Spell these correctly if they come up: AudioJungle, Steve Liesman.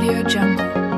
AudioJungle.